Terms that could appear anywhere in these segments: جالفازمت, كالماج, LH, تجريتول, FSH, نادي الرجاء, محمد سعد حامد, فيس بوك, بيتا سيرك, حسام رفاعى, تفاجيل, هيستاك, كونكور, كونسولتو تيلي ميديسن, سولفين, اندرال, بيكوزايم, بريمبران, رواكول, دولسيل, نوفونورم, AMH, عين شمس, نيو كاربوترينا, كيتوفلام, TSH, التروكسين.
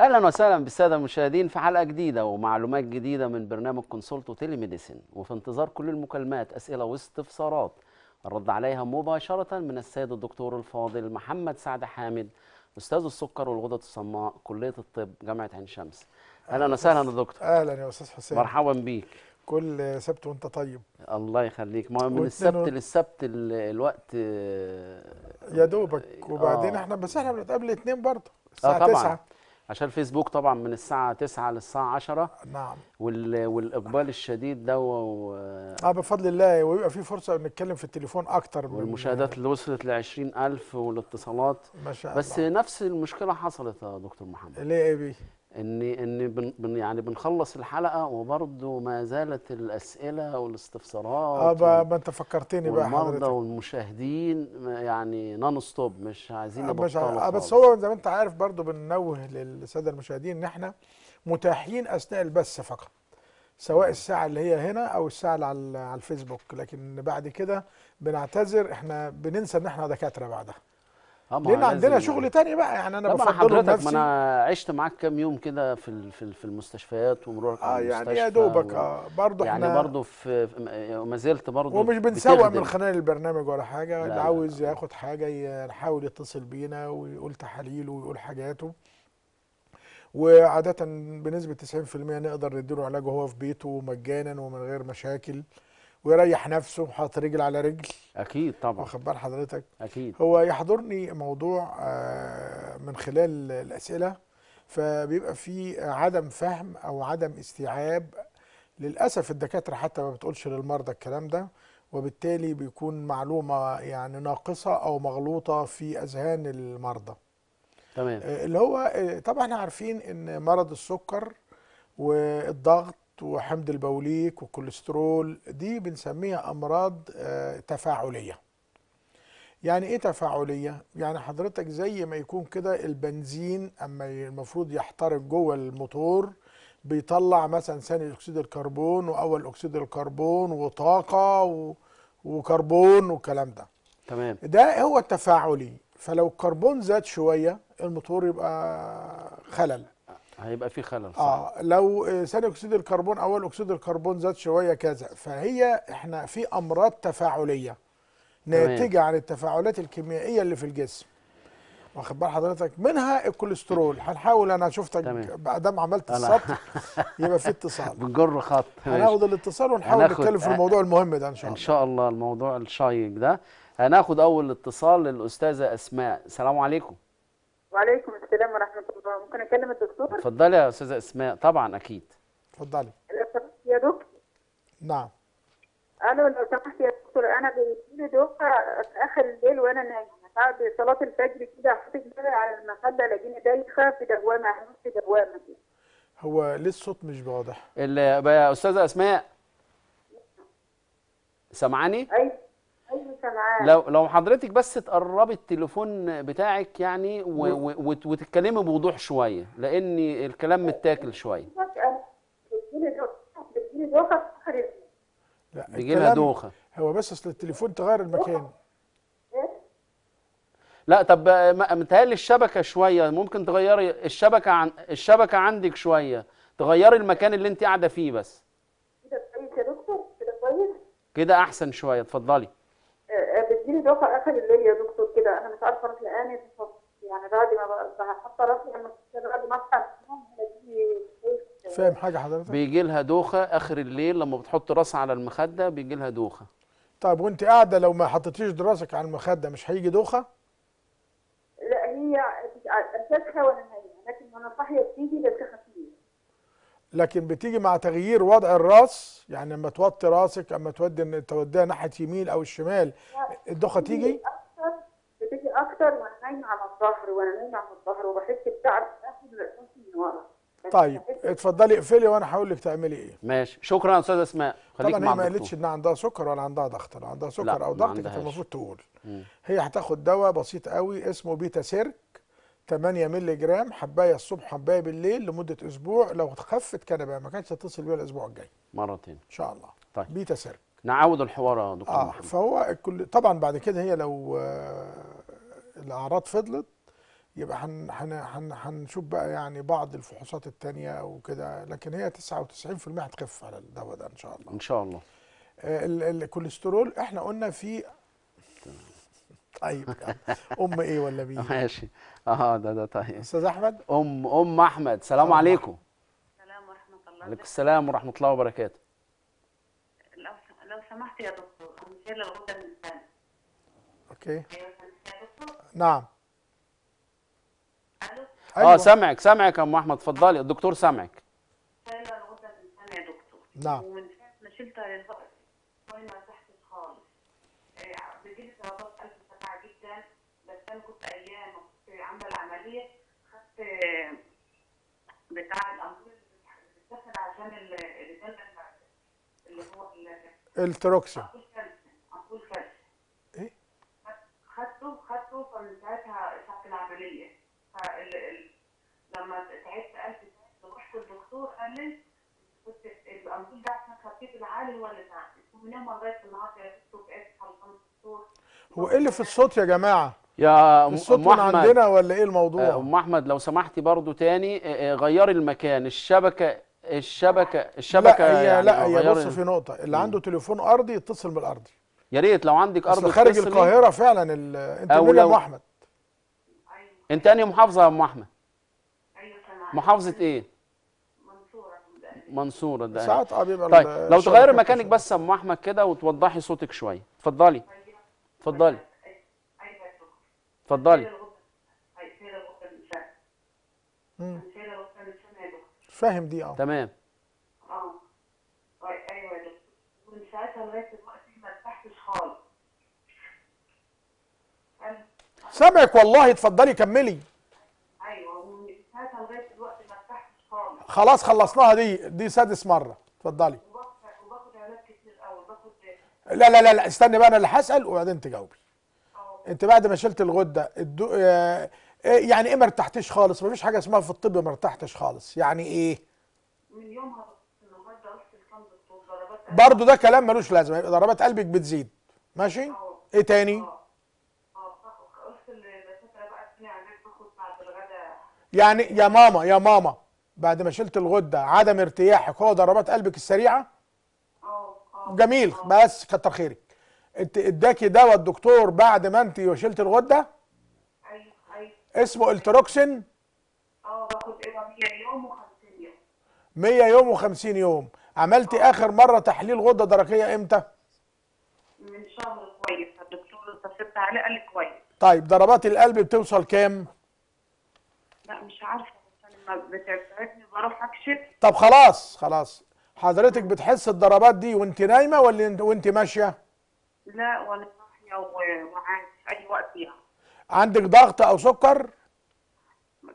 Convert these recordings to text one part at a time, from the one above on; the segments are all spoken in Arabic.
اهلا وسهلا بالساده المشاهدين في حلقه جديده ومعلومات جديده من برنامج كونسولتو تيلي ميديسن، وفي انتظار كل المكالمات، اسئله واستفسارات الرد عليها مباشره من السيد الدكتور الفاضل محمد سعد حامد، استاذ السكر والغدد الصماء، كليه الطب، جامعه عين شمس. اهلا وسهلا يا دكتور. اهلا يا استاذ حسين، مرحبا بيك. كل سبت وانت طيب. الله يخليك. ما من السبت للسبت الوقت يا دوبك. وبعدين احنا بنتقابل الاثنين برضه الساعه 9 طبعا. عشان فيسبوك طبعا من الساعه 9 للساعه 10. نعم. والاقبال الشديد ده بفضل الله، ويبقى في فرصه نتكلم في التليفون اكتر. والمشاهدات اللي وصلت ل 20000 والاتصالات ما شاء الله. بس نفس المشكله حصلت يا دكتور محمد. ليه ايه بيه؟ ان يعني بنخلص الحلقه وبرضه ما زالت الاسئله والاستفسارات. ما انت فكرتني بقى حضرتك. والمرضى والمشاهدين يعني نون ستوب، مش عايزين نبطل. بس هو زي ما انت عارف برضه بننوه للساده المشاهدين ان احنا متاحين اثناء البث فقط، سواء الساعه اللي هي هنا او الساعه اللي على الفيسبوك، لكن بعد كده بنعتذر. احنا بننسى ان احنا دكاتره بعدها، لأن عندنا شغل تاني بقى. يعني أنا بفضل نفسي. ما أنا عشت معاك كام يوم كده في المستشفيات ومروحك المستشفى. يعني يا دوبك برضه يعني احنا برضه ما زلت برضه ومش بنسوق من خلال البرنامج ولا حاجة. اللي عاوز ياخد حاجة يحاول يتصل بينا ويقول تحاليله ويقول حاجاته، وعادة بنسبة 90% نقدر نديله علاجه هو في بيته مجانا ومن غير مشاكل، ويريح نفسه وحاطط رجل على رجل. اكيد طبعا. واخد بال حضرتك؟ اكيد. هو يحضرني موضوع من خلال الاسئله، فبيبقى في عدم فهم او عدم استيعاب. للاسف الدكاتره حتى ما بتقولش للمرضى الكلام ده، وبالتالي بيكون معلومه يعني ناقصه او مغلوطه في اذهان المرضى. تمام. اللي هو طبعا احنا عارفين ان مرض السكر والضغط وحمض البوليك والكوليسترول دي بنسميها امراض تفاعليه. يعني ايه تفاعليه؟ يعني حضرتك زي ما يكون كده البنزين اما المفروض يحترق جوه الموتور بيطلع مثلا ثاني اكسيد الكربون واول اكسيد الكربون وطاقه وكربون والكلام ده. تمام. ده هو التفاعلي. فلو الكربون زاد شويه الموتور يبقى خلل، هيبقى في خلل. صح. لو ثاني اكسيد الكربون اول اكسيد الكربون زاد شويه كذا. فهي احنا في امراض تفاعليه ناتجه عن التفاعلات الكيميائيه اللي في الجسم. واخد بال حضرتك؟ منها الكوليسترول. هنحاول، انا شفتك بعد ما عملت السطر يبقى في اتصال. بنجر خط. هناخد الاتصال ونحاول نتكلم في الموضوع المهم ده ان شاء الله. ان شاء الله الموضوع الشيق ده. هناخد اول اتصال للاستاذه اسماء. السلام عليكم. وعليكم السلام ورحمة الله. ممكن أكلم الدكتور؟ اتفضلي يا أستاذة أسماء. طبعًا أكيد. اتفضلي. يا دكتور. نعم. ألو، لو سمحت يا دكتور، أنا بيجيلي دوخة في آخر الليل وأنا نايمة، بعد صلاة الفجر كده أحط دماغي على المخدة ألاقيني دايخة في دوامة، هموت في دوامة كده. هو ليه الصوت مش واضح؟ يا أستاذة أسماء. سامعاني؟ أيوه. لو حضرتك بس تقربي التليفون بتاعك يعني وتتكلمي بوضوح شويه، لان الكلام متاكل شويه. لا بيجي لها دوخه. هو بس اصل التليفون تغير المكان. لا طب متهيألي الشبكه شويه، ممكن تغيري الشبكه الشبكه عندك شويه، تغيري المكان اللي انت قاعده فيه بس. كده كويس يا دكتور؟ كده كويس؟ كده احسن شويه. اتفضلي. بتجيلي دوخه اخر الليل يا دكتور كده، انا مش عارفه اروح لاني يعني بعد ما بحط راسي على المستشفى بعد ما اصحى النوم بيجيلي. فاهم حاجه حضرتك؟ بيجي لها دوخه اخر الليل لما بتحط راسها على المخده بيجي لها دوخه. طيب وانت قاعده لو ما حطيتيش راسك على المخده مش هيجي دوخه؟ لا هي اساسها وانا نايمه، لكن وانا صاحيه بتيجي بس خفيف. لكن بتيجي مع تغيير وضع الراس، يعني لما توطي راسك اما توديها ناحيه يمين او الشمال الدوخه تيجي؟ بتيجي اكتر وانا نايمه على الظهر، وبحس بتعب اخر راسي من ورا. طيب اتفضلي اقفلي وانا هقول لك تعملي ايه. ماشي، شكرا يا استاذه اسماء. خليكي معانا. طبعا هي ما قالتش ان عندها سكر ولا عندها ضغط، لو عندها سكر او ضغط كانت المفروض تقول. هي هتاخد دواء بسيط قوي اسمه بيتا سيرك 8 مللي جرام، حبايه الصبح حبايه بالليل لمده اسبوع. لو خفت كان بقى ما كانتش هتتصل بيها الاسبوع الجاي مرتين ان شاء الله. طيب بيتا سيرك. نعاود الحوار يا دكتور محمد. فهو طبعا بعد كده هي لو الاعراض فضلت يبقى هنشوف بقى يعني بعض الفحوصات التانية وكده، لكن هي 99% هتخف على الدواء ده ان شاء الله. ان شاء الله. الكوليسترول احنا قلنا فيه طيب يعني ام ايه ولا مين؟ ماشي. ده طيب. استاذ احمد. ام احمد، سلام عليكم. السلام ورحمه الله. وعليكم السلام ورحمه الله وبركاته. لو سمحت يا دكتور، انا شايله الغده من الثاني. اوكي. نعم. الو. أيوة. سامعك يا ام احمد، اتفضلي الدكتور سامعك. شايله الغده من الثاني يا دكتور. نعم. ومن ساعه ما شلتها للغده ما تحت خالص. بيجيلي اصابات قلب سريعه جدا، بس انا كنت ايام كنت عامله العمليه خدت بتاع الانبول بتاعها عشان اللي هو التروكسين. انبول كالسيوم. ايه؟ خدته فمن ساعتها ساعه العمليه لما تعبت قلبي رحت للدكتور قال لي كنت الانبول ده عشان خفيف العالي هو اللي تعبت ومنام لغايه النهارده يا دكتور بقيت خلصانه. هو ايه اللي في الصوت يا جماعه؟ يا الصوت من عندنا ولا ايه الموضوع؟ ام احمد لو سمحتي برضو تاني غيري المكان، الشبكه لا يعني لا بص في نقطه اللي عنده تليفون ارضي يتصل بالارضي. يا ريت لو عندك ارضي اصل خارج القاهره فعلا انت منين يا ام احمد؟ انت انهي محافظه يا ام احمد؟ ايوه سامعك. محافظه ايه؟ منصوره. ده ساعات بيبقى طيب لو تغيري مكانك بس يا ام احمد كده وتوضحي صوتك شويه، اتفضلي. اتفضلي. اتفضلي. فاهم دي تمام. ايوه يا دكتور ومن ساعتها لغايه دلوقتي ما ارتحتش خالص. سامعك والله، اتفضلي كملي. ايوه ومن ساعتها لغايه دلوقتي ما ارتحتش خالص. خلاص خلصناها دي سادس مره، اتفضلي. وباخد علاج كتير قوي باخد لا لا لا لا استني بقى انا اللي هسال وبعدين تجاوبي. انت بعد ما شلت الغده يعني ايه ما ارتحتيش خالص؟ مفيش حاجه اسمها في الطب ما ارتحتش خالص، يعني ايه؟ من يومها النهارده رحت لكام دكتور ضربات قلبي برضه ده كلام ملوش لازمه، يبقى ضربات قلبك بتزيد ماشي؟ ايه تاني؟ رحت للدكاتره بقى تاني عشان باخد بعد الغداء يعني يا ماما بعد ما شلت الغده عدم ارتياحك هو ضربات قلبك السريعه؟ جميل بس كتر خيرك. انت اداكي دواء الدكتور بعد ما انت شلت الغده؟ اسمه التروكسين. باخد 100 يوم و50 يوم. 100 يوم و50 يوم. عملتي اخر مره تحليل غده درقيه امتى؟ من شهر. كويس الدكتور اتصلت عليه قال لي كويس. طيب ضربات القلب بتوصل كام؟ لا مش عارفه بس انا بتعبني بروح اكشف. طب خلاص حضرتك بتحس الضربات دي وانت نايمه ولا وانت ماشيه؟ لا وانا صاحيه وعادي اي وقت يعني. عندك ضغط او سكر؟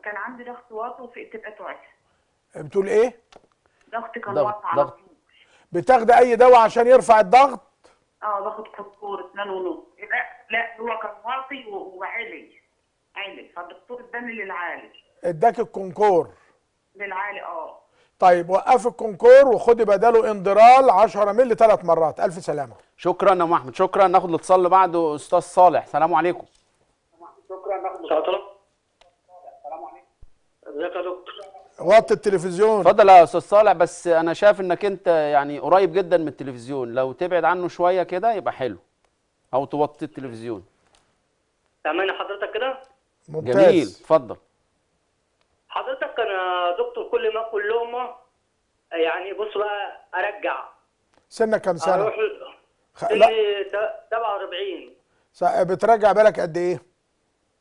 كان عندي ضغط واطي وفقت بقى تعبت. بتقول ايه؟ ضغط كان واطي على طول. بتاخدي اي دواء عشان يرفع الضغط؟ باخد كونكور 2.5. لا هو كان واطي وعالي فالدكتور اداني للعالي. اداك الكونكور؟ للعالي طيب وقفي الكونكور وخدي بداله اندرال 10 مللي 3 مرات، الف سلامه. شكرا يا ام احمد، شكرا. ناخد الاتصال بعده استاذ صالح، سلام عليكم. شكرا ناخد السلام عليكم. ازيك يا دكتور؟ وطي التلفزيون. اتفضل يا استاذ صالح، بس انا شايف انك انت يعني قريب جدا من التلفزيون، لو تبعد عنه شويه كده يبقى حلو. او توطي التلفزيون. سامعني حضرتك كده؟ ممتاز. جميل، اتفضل. حضرتك انا دكتور كل ما اكل لقمه يعني بص بقى ارجع. سنك كام سنه؟ اروح سني 47. بترجع بالك قد ايه؟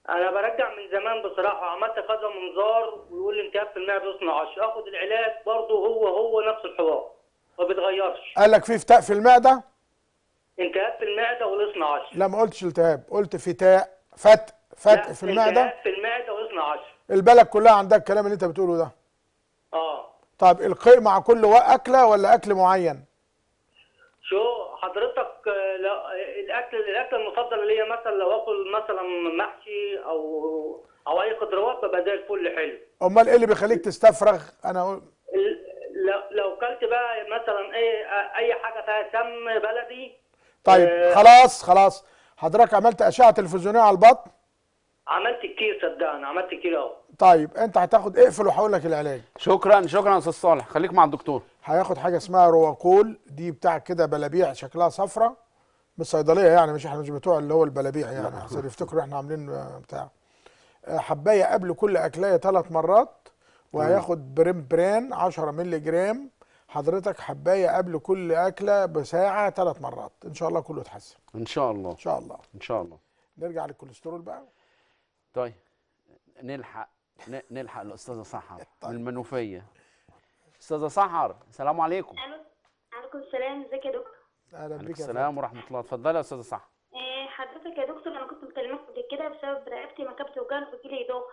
أنا برجع من زمان بصراحة، عملت كذا منظار ويقول لي انتهاء في المية بيصنع 10، آخد العلاج برضه هو نفس الحوار ما بيتغيرش. قال لك في فتاء في المعدة؟ انتهاء في المعدة ولصنع 10. لا ما قلتش التهاب، قلت فتاء فتق في المعدة. انتهاء في المعدة ولصنع 10. البلد كلها عندها الكلام اللي أنت بتقوله ده. طب القيء مع كل أكلة ولا أكل معين؟ شو حضرتك الاكل المفضل ليا مثلا لو اكل مثلا محشي او اي خضروات ببقى زي الفل حلو. امال ايه اللي بيخليك تستفرغ؟ انا لو كلت بقى مثلا اي حاجه فيها سم بلدي. طيب خلاص حضرتك عملت اشعه تلفزيونيه على البطن؟ عملت كتير صدقني، عملت كتير اهو. طيب انت هتاخد اقفل وهقول لك العلاج. شكرا شكرا يا استاذ صالح، خليك مع الدكتور. هياخد حاجه اسمها رواكول، دي بتاع كده بلابيع شكلها صفرة من الصيدليه يعني، مش احنا مش بتوع اللي هو البلابيع يعني عشان يفتكروا احنا عاملين بتاع. حبايه قبل كل اكلايه 3 مرات، وهياخد بريمبران 10 مللي جرام حضرتك، حبايه قبل كل اكله بساعه 3 مرات، ان شاء الله كله يتحسن. ان شاء الله ان شاء الله ان شاء الله. نرجع للكوليسترول بقى. طيب نلحق الاستاذه سحر من المنوفيه. استاذه سحر السلام عليكم. وعليكم السلام، ازيك يا دكتور؟ اهلا بيك. السلام ورحمه الله، اتفضلي يا استاذه سحر. حضرتك يا دكتور انا كنت مكلمك قبل كده بسبب رقبتي ما كانت بتوجعني وبيجيلي دوخه.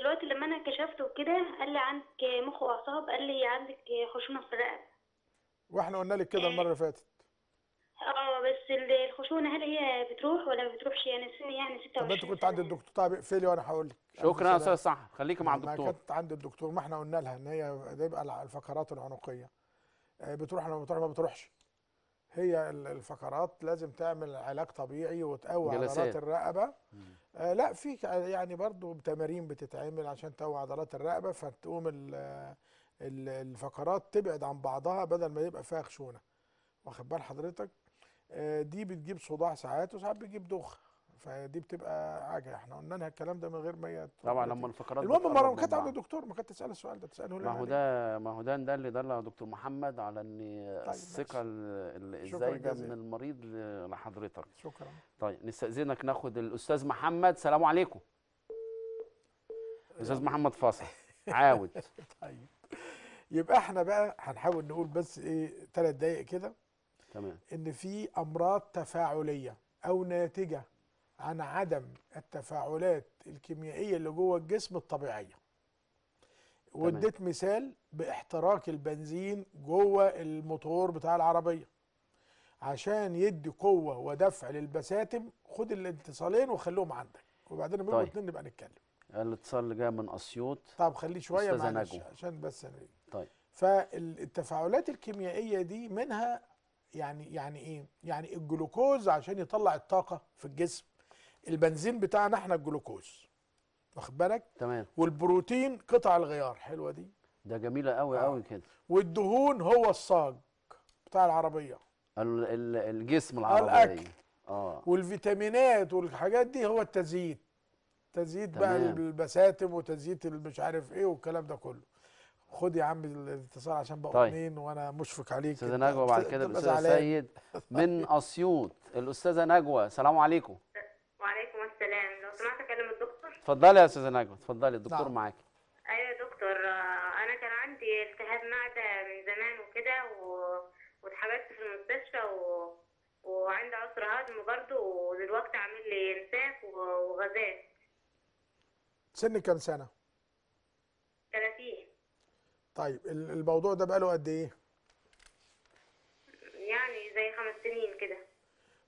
دلوقتي لما انا كشفته وكده قال لي عندك مخ واعصاب، قال لي عندك خشونه في الرقبه. واحنا قلنا لك كده المره اللي فاتت. بس الخشونه هل هي بتروح ولا ما بتروحش؟ يعني سني يعني 26. طب انت كنت عند الدكتور؟ طب اقفلي وانا هقول لك. شكرا يا استاذ سحر، خليك مع الدكتور. كنت عند الدكتور، ما احنا قلنا لها ان هي ده يبقى الفقرات العنقيه بتروح ولا ما بتروحش. هي الفقرات لازم تعمل علاج طبيعي وتقوي عضلات الرقبه. لا في يعني برضو تمارين بتتعمل عشان تقوي عضلات الرقبه، فتقوم الفقرات تبعد عن بعضها بدل ما يبقى فيها خشونه. واخد بال حضرتك؟ دي بتجيب صداع ساعات وساعات بتجيب دوخه، فدي بتبقى حاجه احنا قلنا لها الكلام ده من غير ما طبعا لما الفقرات. المهم مره ما كانت عند الدكتور ما كانت تسال السؤال ده، تساله ليه؟ ما هو ده اللي دل على دكتور محمد على ان الثقه الزايده من المريض لحضرتك. شكرا. طيب نستاذنك ناخد الاستاذ محمد. السلام عليكم. استاذ محمد فاصل عاود. طيب يبقى احنا بقى هنحاول نقول بس ايه 3 دقائق كده. تمام. ان في امراض تفاعليه او ناتجه عن عدم التفاعلات الكيميائيه اللي جوه الجسم الطبيعيه. واديت مثال باحتراق البنزين جوه الموتور بتاع العربيه عشان يدي قوه ودفع للبساتم. خد الاتصالين وخليهم عندك وبعدين بيبقوا 2 نبقى نتكلم. الاتصال اللي جاي من اسيوط. طب خليه شويه معلش عشان بس نريد. طيب فالتفاعلات الكيميائيه دي منها يعني ايه؟ يعني الجلوكوز عشان يطلع الطاقه في الجسم، البنزين بتاعنا احنا الجلوكوز. واخد بالك؟ تمام. والبروتين قطع الغيار، حلوه دي. ده جميله قوي قوي كده. والدهون هو الصاج بتاع العربيه. الجسم العربيه. الاكل. والفيتامينات والحاجات دي هو التزييت. تزييت بقى البساتم وتزييت مش عارف ايه والكلام ده كله. خد يا عم الاتصال عشان بقى منين وانا مشفق عليك. استاذه نجوى بعد كده الاستاذ سيد من اسيوط. الاستاذه نجوى السلام عليكم. وعليكم السلام، لو سمحت اكلم الدكتور؟ اتفضلي يا استاذه نجوى اتفضلي، الدكتور معاكي. ايوه يا دكتور، انا كان عندي التهاب معده من زمان وكده واتحبست في المستشفى وعندي عسر هضم برضه، ودلوقتي عامل لي انساف وغازات. سن كام سنه؟ 30. طيب الموضوع ده بقاله قد ايه؟ يعني زي 5 سنين كده.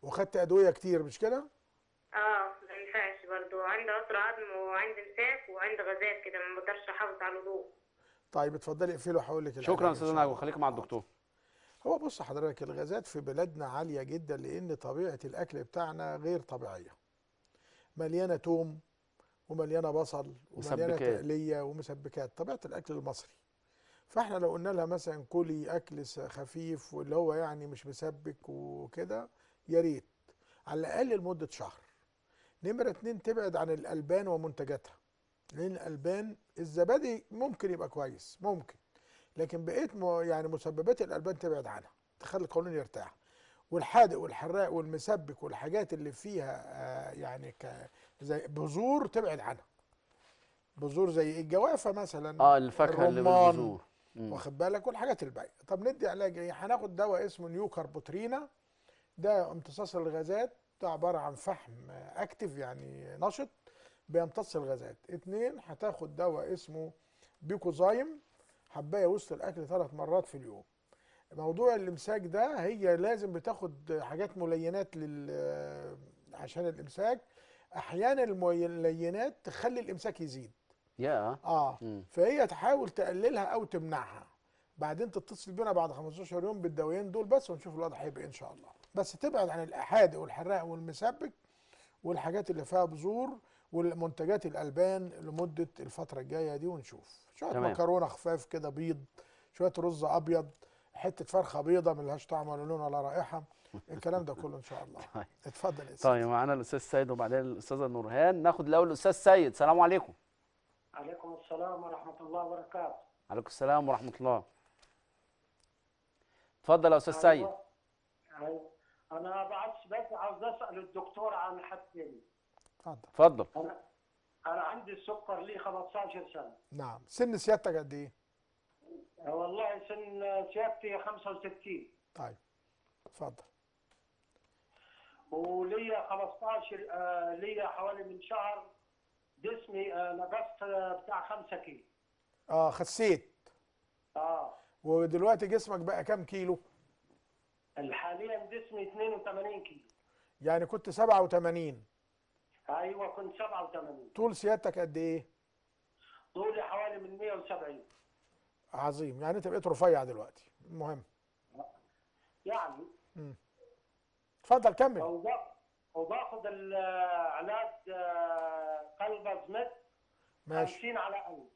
وخدت ادويه كتير مش كده؟ ما ينفعش برضه، عندي عسر هضم وعندي امساك وعندي غازات كده، ما بقدرش احافظ على الوضوء. طيب اتفضلي اقفلي وهقول لك. شكرا يا استاذ نجوى، خليك مع الدكتور. هو بص حضرتك الغازات في بلادنا عاليه جدا لان طبيعه الاكل بتاعنا غير طبيعيه. مليانه توم ومليانه بصل ومليانه تقليه ومسبكات، طبيعه الاكل المصري. فاحنا لو قلنا لها مثلا كلي اكل خفيف واللي هو يعني مش مسبك وكده، يا ريت على الاقل لمده شهر. نمرة 2 تبعد عن الالبان ومنتجاتها، لان الالبان الزبادي ممكن يبقى كويس ممكن، لكن بقيت يعني مسببات الالبان تبعد عنها تخلي القولون يرتاح. والحادق والحراق والمسبك والحاجات اللي فيها يعني زي بذور تبعد عنها. بذور زي ايه؟ الجوافه مثلا، الفاكهه اللي بالبذور، واخد بالك، والحاجات الباقيه. طب ندي علاج ايه؟ هناخد دواء امه نيو كاربوترينا، ده امتصاص الغازات، ده عباره عن فحم اكتف يعني نشط بيمتص الغازات. 2 هتاخد دواء اسمه بيكوزايم، حبايه وسط الاكل 3 مرات في اليوم. موضوع الامساك ده هي لازم بتاخد حاجات ملينات عشان الامساك. احيانا الملينات تخلي الامساك يزيد. فهي تحاول تقللها او تمنعها، بعدين تتصل بينا بعد 15 يوم بالدوايين دول بس ونشوف الوضع هيبقى ان شاء الله. بس تبعد عن الاحادق والحراق والمسبك والحاجات اللي فيها بذور والمنتجات الألبان لمدة الفترة الجاية دي، ونشوف شوية مكرونة خفاف كده بيض، شوية رز أبيض، حتة فرخة بيضة ملهاش طعم ولا لون ولا رائحة، الكلام ده كله إن شاء الله. طيب. اتفضل يا أستاذ. طيب معانا الأستاذ سيد وبعدين الأستاذة نورهان. ناخد الأول الأستاذ سيد. السلام عليكم. عليكم السلام ورحمة الله وبركاته. عليكم السلام ورحمة الله. اتفضل يا أستاذ سيد. أنا بس عاوز أسأل الدكتور عن حاجتين. اتفضل. أنا عندي السكر لي 15 سنة. نعم. سن سيادتك قد إيه؟ والله سن سيادتي 65. طيب. اتفضل. وليا 15 ليا حوالي من شهر جسمي نقصت بتاع 5 كيلو. خسيت. ودلوقتي جسمك بقى كام كيلو؟ حاليا جسمي 82 كيلو. يعني كنت 87. ايوه كنت 87. طول سيادتك قد ايه؟ طولي حوالي من 170. عظيم، يعني انت بقيت رفيع دلوقتي، المهم. يعني اتفضل كمل. وباخد العلاج جالفازمت 50 على 1000.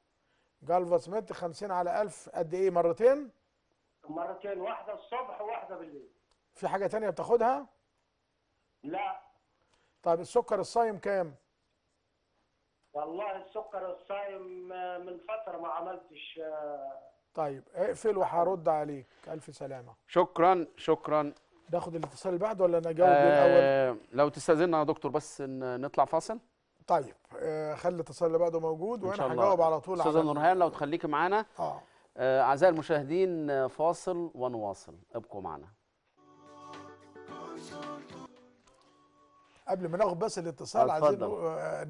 جالفازمت 50 على 1000 قد ايه؟ مرتين؟ مرتين، واحدة الصبح وواحدة بالليل. في حاجة تانية بتاخدها؟ لا. طيب السكر الصايم كام؟ والله السكر الصايم من فترة ما عملتش. طيب اقفل وهرد عليك، ألف سلامة. شكرا شكرا. ناخد الاتصال اللي بعده ولا أنا أجاوب الأول؟ لو تستأذننا يا دكتور بس نطلع فاصل. طيب خلي الاتصال اللي بعده موجود وأنا هجاوب على طول. أستاذة نورهان لو تخليكي معانا. أعزائي المشاهدين فاصل ونواصل، ابقوا معنا. قبل ما ناخد بس الاتصال عايزين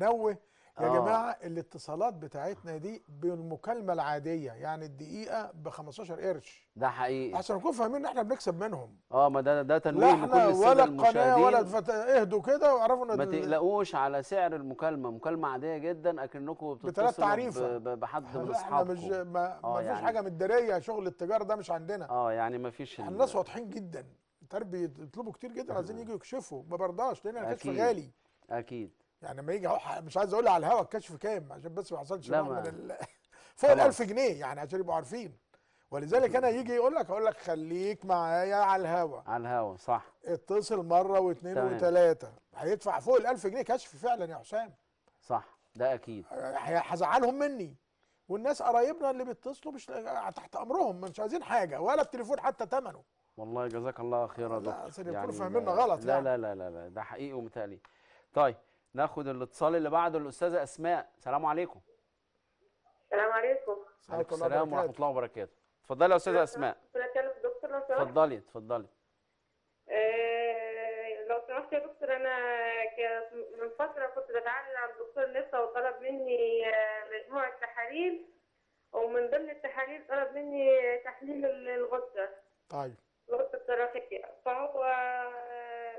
نوه يا جماعه، الاتصالات بتاعتنا دي بالمكالمه العاديه، يعني الدقيقه ب 15 قرش. ده حقيقي عشان نكون فاهمين ان احنا بنكسب منهم. ما ده تنويه لكل الساده المشاهدين. ولا القناه اهدوا كده واعرفوا ان ما تقلقوش على سعر المكالمه، مكالمه عاديه جدا اكنكم بتتصلوا بحد من اصحابكم. احنا مش ما يعني فيش حاجه مداريه، شغل التجاره ده مش عندنا. يعني ما فيش. الناس واضحين جدا، تربيه بيطلبوا كتير جدا، عايزين يجوا يكشفوا، ما برضاش لان الكشف غالي. اكيد يعني لما يجي مش عايز اقول على الهوا الكشف كام عشان بس ما حصلش فوق ال 1000 جنيه يعني عشان يبقوا عارفين. ولذلك انا يجي اقول لك خليك معايا على الهوا. على الهوا صح. اتصل مره واثنين وثلاثه، هيدفع فوق ال 1000 جنيه كشف فعلا يا حسام. صح ده اكيد. هزعلهم مني والناس قرايبنا اللي بيتصلوا مش تحت امرهم، مش عايزين حاجه ولا التليفون حتى ثمنه. والله جزاك الله خير يا دكتور. لا يعني فاهميننا غلط. لا, يعني. لا لا لا لا ده حقيقي ومتهيألي. طيب ناخد الاتصال اللي بعده الاستاذه اسماء. السلام عليكم. السلام عليكم. وعليكم السلام ورحمه الله وبركاته. اتفضلي يا استاذه اسماء. بنتكلم دكتور لو سمحت. اتفضلي اتفضلي. لو سمحت يا دكتور، انا من فتره كنت بتعلم عند دكتور لسه وطلب مني مجموعه تحاليل، ومن ضمن التحاليل طلب مني تحليل الغده. طيب. الغده الدرقيه، فهو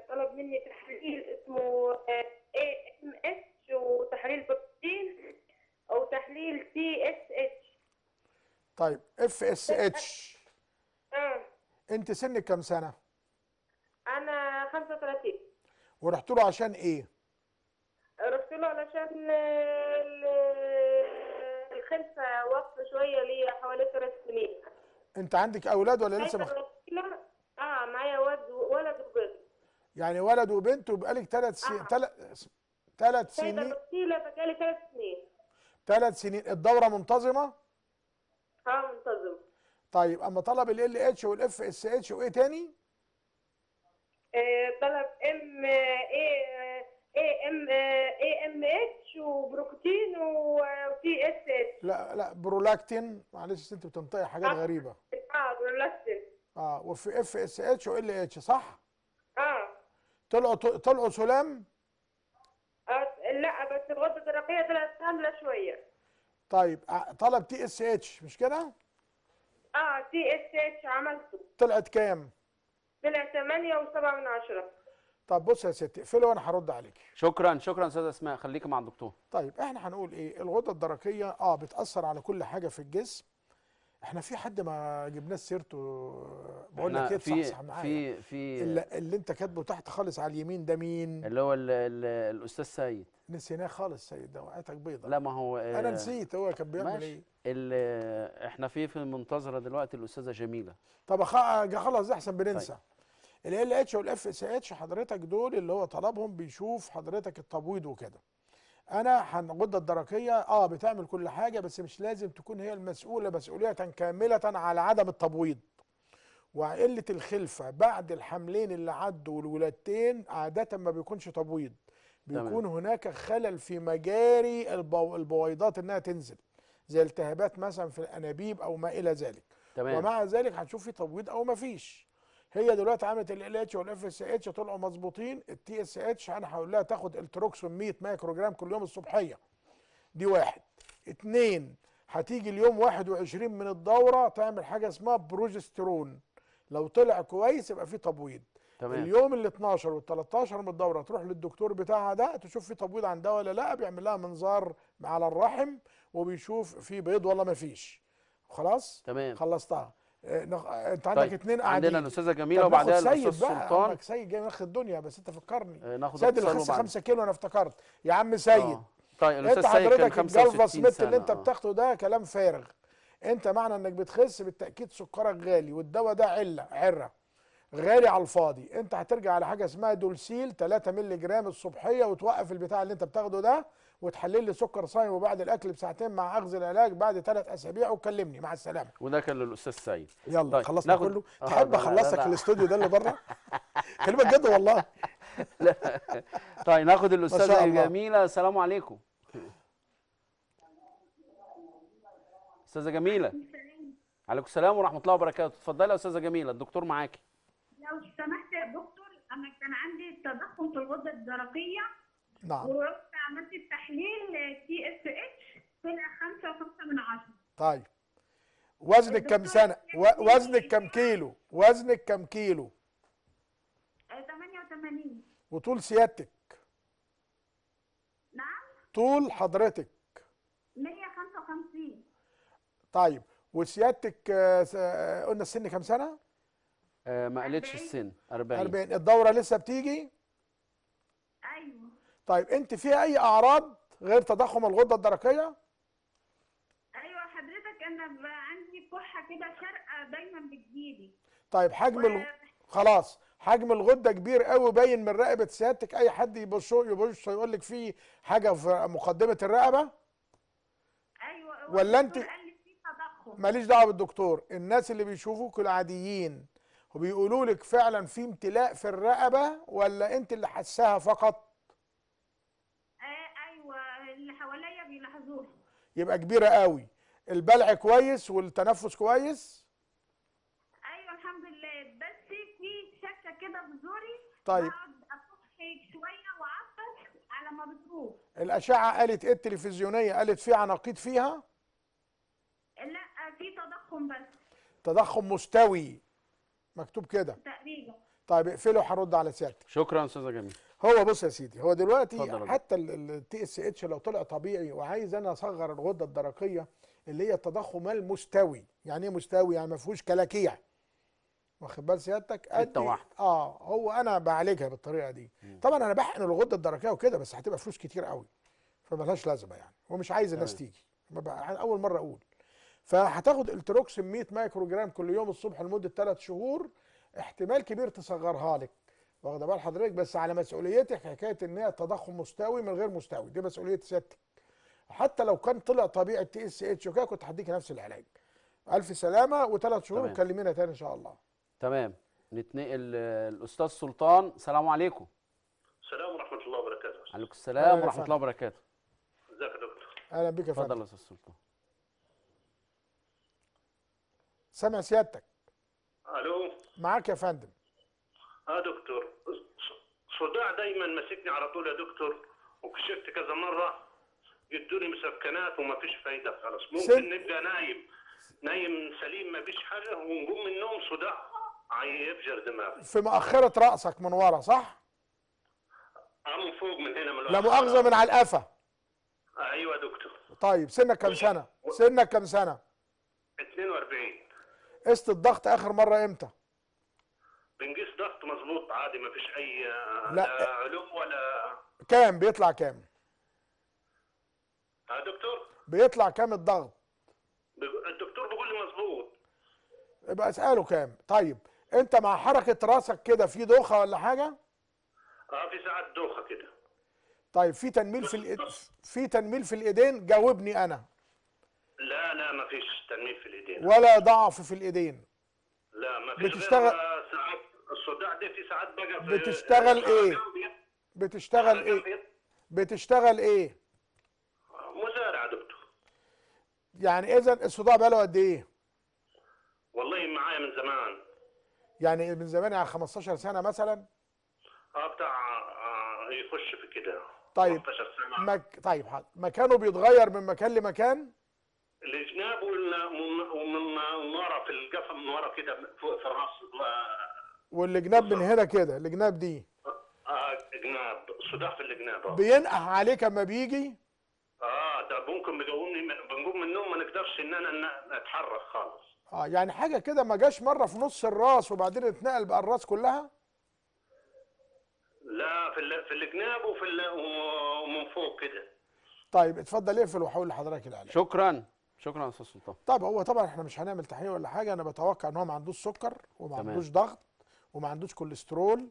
طلب مني تحليل اسمه AMH وتحليل بروتين او تحليل TSH. طيب FSH. انت سنك كام سنه؟ انا 35. ورحت له عشان ايه؟ رحت له علشان الخلفه وقف شويه ليا حوالي 3 سنين. انت عندك اولاد ولا لسه؟ معايا ولد وبنت. يعني ولد وبنت وبقالك 3 سنين. 3 سنين. بقالي 3 سنين. 3 سنين. الدورة منتظمة؟ منتظمة. طيب اما طلب ال LH وال FSH وايه تاني؟ طلب AMH وبروكتين وTSH. لا برولاكتين، معلش انت بتنطقي حاجات غريبة. برولاكتين. وفي FSH وLH صح؟ طلعوا سلام؟ لا بس الغده الدرقيه طلعت سهله شويه. طيب طلب TSH مش كده؟ TSH عملته. طلعت كام؟ طلع 8.7. طب بص يا ستي اقفلي وانا هرد عليك. شكرا شكرا استاذه اسماء، خليكي مع الدكتور. طيب احنا هنقول ايه؟ الغده الدرقيه بتاثر على كل حاجه في الجسم، احنا في حد ما جبناه سيرته، بقول لك ايه، تصحصح معايا في اللي انت كاتبه تحت خالص على اليمين ده، مين اللي هو الاستاذ سيد؟ نسيناه خالص سيد ده، وقعتك بيضه. لا ما هو انا نسيت هو كان بيعمل ايه. احنا في المنتظره دلوقتي الاستاذه جميله. طب خلاص احسن بننسى. طيب. ال اتش والاف اس اتش حضرتك دول اللي هو طلبهم بيشوف حضرتك التبويض وكده. انا الغده الدرقيه بتعمل كل حاجه، بس مش لازم تكون هي المسؤوله مسؤوليه كامله على عدم التبويض وقله الخلفه بعد الحملين اللي عدوا والولادتين. عاده ما بيكونش تبويض، بيكون هناك خلل في مجاري البويضات انها تنزل، زي التهابات مثلا في الانابيب او ما الى ذلك. تمام. ومع ذلك هتشوف في تبويض او ما فيش. هي دلوقتي عملت ال اتش والاف اس اتش طلعوا مظبوطين. التي اس اتش انا هقول لها تاخد التروكسون 100 مايكروجرام كل يوم الصبحيه، دي واحد. اتنين، هتيجي اليوم 21 من الدوره تعمل حاجه اسمها بروجسترون، لو طلع كويس يبقى فيه تبويض. تمام. اليوم ال 12 وال 13 من الدوره تروح للدكتور بتاعها ده تشوف فيه تبويض عندها ولا لا، بيعمل لها منظار على الرحم وبيشوف فيه بيض ولا ما فيش. خلاص؟ تمام. خلصتها. انت عندك طيب. اتنين قاعدين عندنا الاستاذه جميله وبعدها الاستاذ سلطان. عندك سيد جاي ناخد الدنيا، بس انت فكرني سيد اللي خس 5 كيلو. انا افتكرت يا عم سيد. طيب انت حضرتك الجلفس مت اللي انت بتاخده ده كلام فارغ. انت معنى انك بتخس بالتاكيد سكرك غالي، والدواء ده عره غالي على الفاضي. انت هترجع على حاجه اسمها دولسيل 3 مللي جرام الصبحيه، وتوقف البتاع اللي انت بتاخده ده، وتحلل لي سكر صايم وبعد الاكل بساعتين مع اخذ العلاج بعد 3 اسابيع، وكلمني. مع السلامه. وده كان للاستاذ سعيد. يلا طيب. خلصنا كله. تحب اخلصك الاستوديو ده اللي بره؟ كلمه جد والله. لا. طيب ناخد الاستاذه جميله. السلام عليكم استاذه جميله. عليكم السلام ورحمه الله وبركاته. اتفضلي يا استاذه جميله، الدكتور معاكي. لو سمحت يا دكتور، انا كان عندي تضخم في الغده الدرقيه. نعم. ورحت عملت التحليل تي اس اتش طلع 5.5. طيب وزنك كم سنه؟ وزنك كم كيلو؟ وزنك كم كيلو؟ 88. وطول سيادتك؟ نعم. طول حضرتك 155. طيب وسيادتك قلنا السن كم سنه؟ ما قالتش السن. 40. الدوره لسه بتيجي؟ ايوه. طيب انت فيها اي اعراض غير تضخم الغده الدرقيه؟ ايوه حضرتك، انا عندي كحه كده شرقه دايما بتجيلي. طيب حجم خلاص حجم الغده كبير قوي باين من رقبه سيادتك. اي حد يبص يقول لك في حاجه في مقدمه الرقبه. ايوه. ولا انت ماليش دعوه بالدكتور، الناس اللي بيشوفوك العاديين وبيقولوا لك فعلا في امتلاء في الرقبه، ولا انت اللي حساها فقط؟ اللي حواليا بيلاحظوها. يبقى كبيره قوي. البلع كويس والتنفس كويس؟ ايوه الحمد لله، بس في شكه كده في زوري. طيب بقعد افك شويه واعطش على ما بتروح. الاشعه قالت ايه؟ التلفزيونيه قالت في عناقيد فيها؟ لا، في تضخم بس. تضخم مستوي مكتوب كده تقريبا. طيب اقفله، هرد على سيادتك. شكرا استاذه جميل. هو بص يا سيدي، هو دلوقتي حتى التي اس اتش لو طلع طبيعي وعايز انا اصغر الغده الدرقيه اللي هي التضخم المستوي. يعني ايه مستوي؟ يعني ما فيهوش كلاكيع، واخد بال سيادتك؟ هو انا بعالجها بالطريقه دي. طبعا انا بحقن الغده الدرقيه وكده، بس هتبقى فلوس كتير قوي فمالهاش لازمه يعني، ومش عايز الناس تيجي. اول مره اقول. فهتاخد التروكسين 100 مايكرو جرام كل يوم الصبح لمده 3 شهور، احتمال كبير تصغرها لك، واخده بال حضرتك؟ بس على مسؤوليتك حكايه ان هي تضخم مستوي من غير مستوي، دي مسؤوليه سيادتك. حتى لو كان طلع طبيعي التي اس اتش وكده كنت هديكي نفس العلاج. الف سلامه، و3 شهور وكلمينا تاني ان شاء الله. تمام. نتنقل الاستاذ سلطان. السلام عليكم. السلام ورحمه الله وبركاته. عليكم السلام ورحمه الله وبركاته. ازيك يا دكتور؟ اهلا بيك يا فندم. اتفضل يا استاذ سلطان. سامع سيادتك. الو. معاك يا فندم. دكتور، صداع دايما ماسكني على طول يا دكتور، وكشفت كذا مره، يدوني مسكنات ومفيش فايده خلاص. ممكن نبقى نايم سليم مفيش حاجه، ونقوم من النوم صداع يفجر دماغي في مؤخره راسك من ورا، صح؟ من فوق من هنا من لا مؤاخذه من على القفا. ايوه يا دكتور. طيب سنك كم سنه؟ 42. قست الضغط اخر مره امتى؟ بنقيس ضغط مظبوط عادي، ما فيش اي لا علوم ولا كام بيطلع كام يا دكتور؟ بيطلع كام الضغط؟ الدكتور بيقول لي مظبوط، يبقى اساله كام. طيب انت مع حركه راسك كده في دوخه ولا حاجه؟ اه في ساعات دوخه كده. طيب في تنميل في الايدين؟ جاوبني انا. لا لا ما فيش تنميل في الايدين ولا ضعف في الايدين. لا ما فيش. بتشتغل ساعات الصداع دي في ساعات بقى في بتشتغل ايه؟ بتشتغل ايه؟ بتشتغل ايه؟ مزارع يا دكتور. يعني اذا الصداع بقى له قد ايه؟ والله معايا من زمان. يعني من زمان، يعني 15 سنه مثلا؟ اه بتاع يخش في كده. طيب 15 سنه. طيب حاضر. مكانه بيتغير من مكان لمكان؟ الجناب ومن ورا في القفا، من ورا كده فوق في الراس. والجناب من هنا كده، الجناب دي جناب صداع في الجناب بينقح عليك اما بيجي. اه ده ممكن بيقومني، بنقوم من النوم ما نقدرش ان انا اتحرك خالص. اه يعني حاجه كده ما جاش مره في نص الراس وبعدين اتنقل بقى الراس كلها؟ لا في الجناب ومن فوق كده. طيب اتفضل اقفل وهقول لحضرتك العلاج. شكرا شكرا يا استاذ سلطان. طب هو طبعا احنا مش هنعمل تحقيق ولا حاجه، انا بتوقع ان هو ما عندوش سكر وما عندوش ضغط وما عندوش كوليسترول،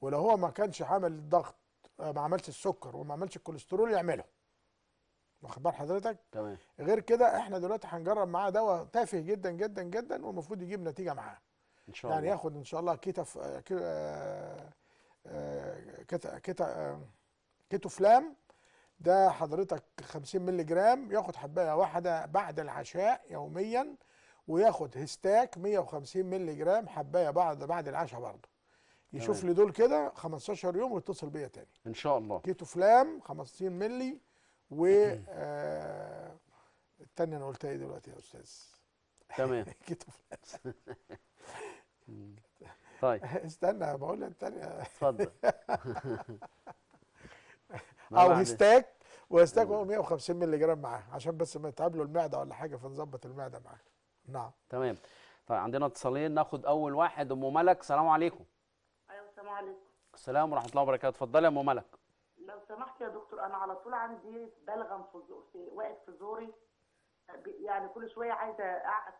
ولو هو ما كانش عامل الضغط ما عملش السكر وما عملش الكوليسترول يعمله. واخد بال حضرتك؟ تمام. غير كده احنا دلوقتي هنجرب معاه دواء تافه جدا جدا جدا والمفروض يجيب نتيجه معاه. ان شاء الله. يعني ياخد ان شاء الله كيتوفلام ده حضرتك 50 مللي جرام، ياخد حبايه واحده بعد العشاء يوميا، وياخد هيستاك 150 مللي جرام حبايه بعد العشاء برضه. يشوف لي دول كده 15 يوم ويتصل بيا تاني ان شاء الله. كيتوفلام 50 مللي و الثانيه انا قلتها ايه دلوقتي يا استاذ؟ تمام. كيتوفلام. طيب استنى بقول لك الثانيه. اتفضل. او هيستاك، وهيستاك 150 مللي جرام معاه عشان بس ما يتعبلوا المعده ولا حاجه، فنظبط المعده معاه. نعم تمام. طيب عندنا اتصالين، ناخد اول واحد. ام ملك السلام عليكم. ايوه السلام عليكم. السلام ورحمه الله وبركاته. اتفضلي يا ام ملك. لو سمحت يا دكتور انا على طول عندي بلغم في واقف في زوري، يعني كل شويه عايزه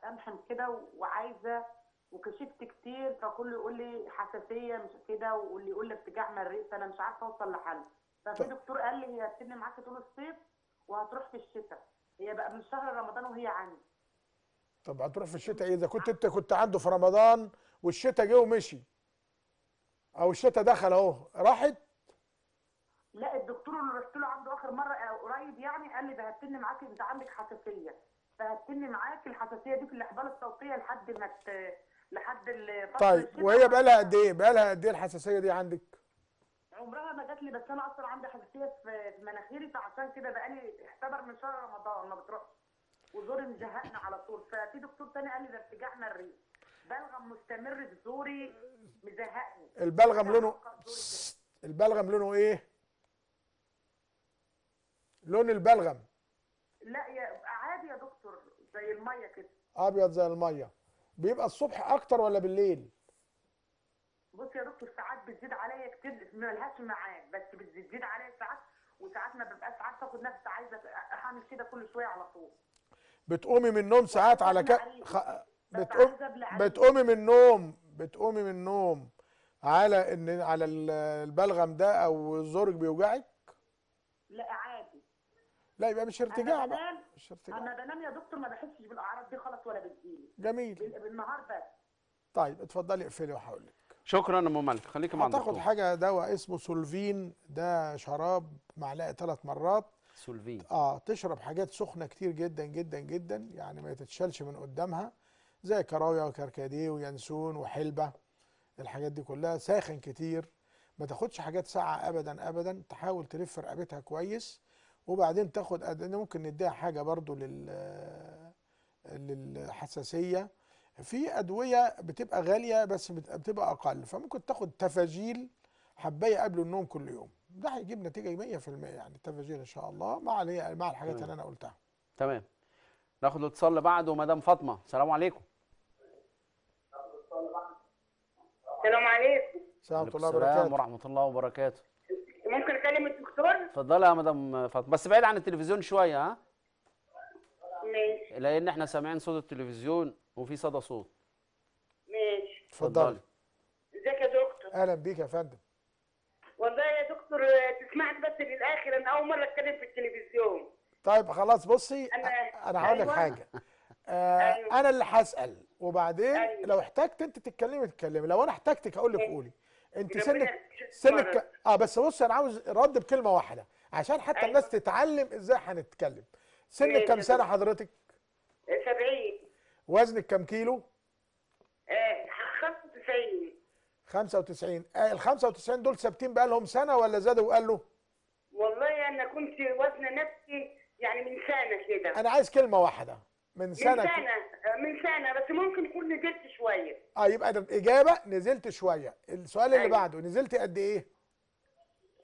امحم كده وعايزه، وكشفت كتير فكله يقول لي حساسيه مش كده، واللي يقول لي ارتجاع مريء، فانا مش عارفه اوصل لحل. ففي دكتور قال لي هي هتسيبني معاك طول الصيف وهتروح في الشتاء، هي بقى من شهر رمضان وهي عندي. طب هتروح في الشتاء ايه؟ اذا كنت انت كنت عنده في رمضان والشتاء جه ومشي، او الشتاء دخل اهو راحت. لا الدكتور اللي رحت له عنده اخر مره قريب يعني قال لي ده هتسيبني معاك انت عندك حساسيه، فهتسيبني معاك الحساسيه دي في الاحبال الصوتيه لحد ما لحد الفتره. طيب وهي بقى لها قد ايه؟ بقى لها قد ايه الحساسيه دي عندك؟ عمرها ما جات لي، بس انا اصلا عندي حساسيه في مناخيري، فعشان كده بقالي اعتبر من شهر رمضان ما بتروحش، وزوري مزهقنا على طول. ففي دكتور تاني قال لي ده ارتجاع مريء، بلغم مستمر في زوري مزهقني. البلغم لونه البلغم لونه ايه؟ لون البلغم؟ لا يا عادي يا دكتور زي الميه كده، ابيض زي الميه. بيبقى الصبح اكتر ولا بالليل؟ بص يا دكتور ساعات بتزيد عليا كتير مالهاش معاد، بس بتزيد عليا ساعات، وساعات ما ببقاش عارفه اخد نفسي، عايزه اعمل كده كل شويه على طول. بتقومي من النوم ساعات على بتقومي من النوم على ان على البلغم ده او الزرج بيوجعك؟ لا عادي. لا يبقى مش ارتجاع بقى. مش ارتجاع. انا بنام يا دكتور ما بحسش بالاعراض دي خالص ولا بتجيلي. جميل. بالنهار بس. طيب اتفضلي اقفلي وهقول لك. شكرا يا ام مالك. خليكي معانا. هتاخد حاجه دواء اسمه سولفين، ده شراب معلقه 3 مرات. سولفين تشرب حاجات سخنه كتير جدا جدا جدا، يعني ما تتشالش من قدامها، زي كراويه وكركديه وينسون وحلبه، الحاجات دي كلها ساخن كتير. ما تاخدش حاجات ساقعه ابدا ابدا، تحاول تلف رقبتها كويس، وبعدين تاخد ممكن نديها حاجه برضو للحساسيه. في ادويه بتبقى غاليه بس بتبقى اقل، فممكن تاخد تفاجيل حبايه قبل النوم كل يوم، ده هيجيب نتيجه 100%، يعني تفاجيل ان شاء الله مع الحاجات اللي انا قلتها. تمام. ناخد الاتصال اللي بعده، مدام فاطمه السلام عليكم. السلام عليكم. السلام ورحمة الله وبركاته. ممكن أكلم الدكتور؟ اتفضلي يا مدام فاطمة، بس بعيد عن التلفزيون شوية. ها؟ ماشي. لأن احنا سامعين صوت التلفزيون وفي صدى صوت. ماشي. اتفضلي. ازيك يا دكتور؟ أهلا بيك يا فندم. والله يا دكتور تسمعني بس للآخر، أنا أول مرة أتكلم في التلفزيون. طيب خلاص بصي، أنا هقول لك حاجة. أنا اللي هسأل، وبعدين لو احتجت انت تتكلمي تتكلمي، لو انا احتجتك هقول لك قولي. انت سنك بس بصي، انا عاوز رد بكلمه واحده عشان حتى الناس تتعلم ازاي هنتكلم. سنك كام سنه حضرتك؟ 70. وزنك كام كيلو؟ 95. ال 95 دول ثابتين بقى لهم سنه ولا زادوا وقالوا؟ والله انا كنت وزن نفسي يعني من سنه كده. انا عايز كلمه واحده. من سنة بس ممكن يكون نزلت شوية. يبقى ده الإجابة نزلت شوية. السؤال اللي بعده، نزلت قد إيه؟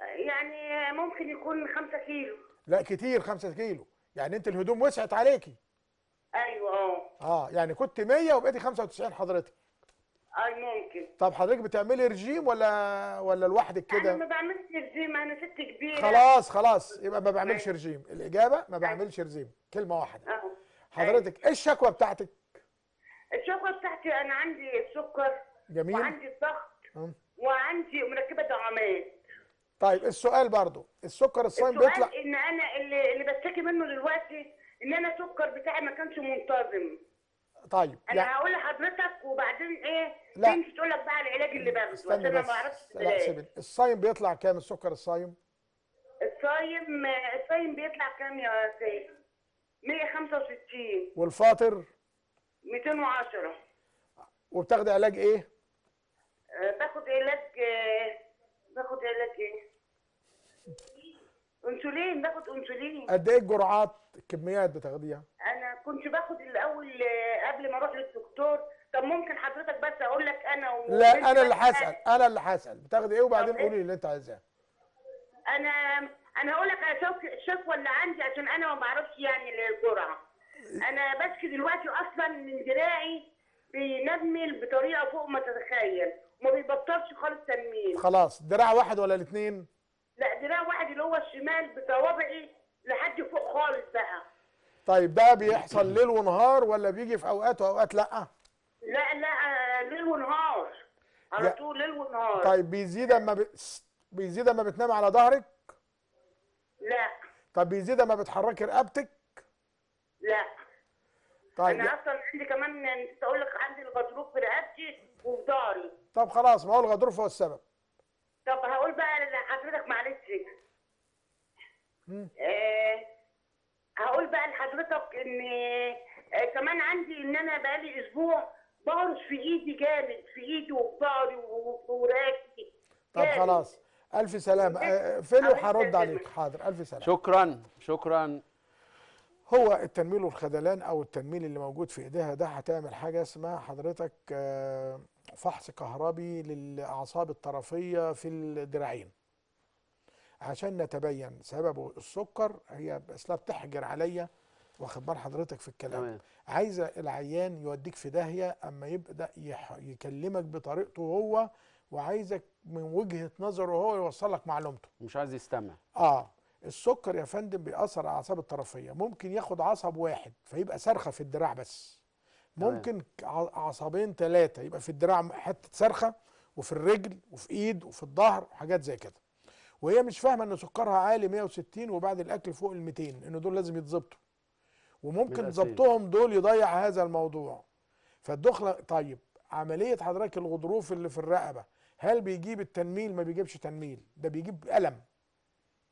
يعني ممكن يكون 5 كيلو. لا كتير 5 كيلو، يعني أنت الهدوم وسعت عليكي. أيوه. يعني كنت 100 وبقيتي 95 حضرتك. ممكن. طب حضرتك بتعملي رجيم ولا لوحدك كده؟ أنا ما بعملش رجيم، أنا ست كبيرة. خلاص يبقى ما بعملش رجيم، الإجابة ما بعملش رجيم، كلمة واحدة. حضرتك ايه الشكوى بتاعتك؟ الشكوى بتاعتي انا عندي السكر. جميل. وعندي الضغط وعندي مركبه دعامات. طيب السؤال برضو، السكر الصايم بيطلع؟ السؤال ان انا اللي بشتكي منه دلوقتي ان انا السكر بتاعي ما كانش منتظم. طيب انا هقول لحضرتك وبعدين ايه تمشي تقول لك بقى على العلاج اللي باخده، بس انا ما اعرفش. الصايم بيطلع كام السكر الصايم؟ الصايم بيطلع كام يا سيدي؟ 165. والفاطر؟ 210. وبتاخد علاج ايه؟ باخد علاج ايه؟ انسولين. باخد انسولين. قد ايه الجرعات الكميات بتاخديها؟ انا كنت باخد الاول قبل ما اروح للدكتور. طب ممكن حضرتك بس اقول لك انا لا انا اللي هسأل بتاخدي ايه وبعدين قولي اللي انت عايزاه. انا هقول لك الشكوى اللي عندي عشان انا ما بعرفش يعني الجرعه. انا بشكي دلوقتي اصلا من دراعي بينمل بطريقه فوق ما تتخيل وما بيبطلش خالص تنميل. خلاص دراع واحد ولا الاثنين؟ لا دراع واحد اللي هو الشمال بصوابعي لحد فوق خالص بقى. طيب ده بيحصل ليل ونهار ولا بيجي في اوقات واوقات لا؟ لا ليل ونهار على طول، ليل ونهار. طيب بيزيد اما بتنام على ظهرك؟ لا. طب بيزيد اما بتحركي رقبتك؟ لا. طيب انا اصلا عندي كمان نسيت اقول لك، عندي الغضروف في رقبتي وفي ظهري. طب خلاص، ما هو الغضروف هو السبب. طب هقول بقى لحضرتك معلش. هقول بقى لحضرتك ان كمان عندي ان انا بقالي اسبوع بهرش في ايدي جامد، في ايدي وفي ظهري وفي رقبتي. طب خلاص، ألف سلامة. فيلو هرد عليك. حاضر، ألف سلامة. شكرا. هو التنميل والخدلان أو التنميل اللي موجود في إيديها ده، هتعمل حاجة اسمها حضرتك فحص كهربي للأعصاب الطرفية في الدراعين عشان نتبين سببه. السكر هي بس لا بتحجر عليا، واخد بال حضرتك في الكلام. عايزة العيان يوديك في داهية أما يبدأ يكلمك بطريقته هو، وعايزك من وجهة نظره هو يوصل لك معلومته، مش عايز يستمع. السكر يا فندم بيأثر على الأعصاب الطرفية، ممكن ياخد عصب واحد فيبقى صرخة في الدراع بس، ممكن عصبين 3 يبقى في الدراع حتة صرخة، وفي الرجل وفي ايد وفي الظهر وحاجات زي كده، وهي مش فاهمة ان سكرها عالي 160 وبعد الأكل فوق ال 200، ان دول لازم يتظبطوا، وممكن ظبطهم دول يضيع هذا الموضوع. فالدخلة طيب عملية حضرتك الغضروف اللي في الرقبة، هل بيجيب التنميل؟ ما بيجيبش تنميل، ده بيجيب ألم،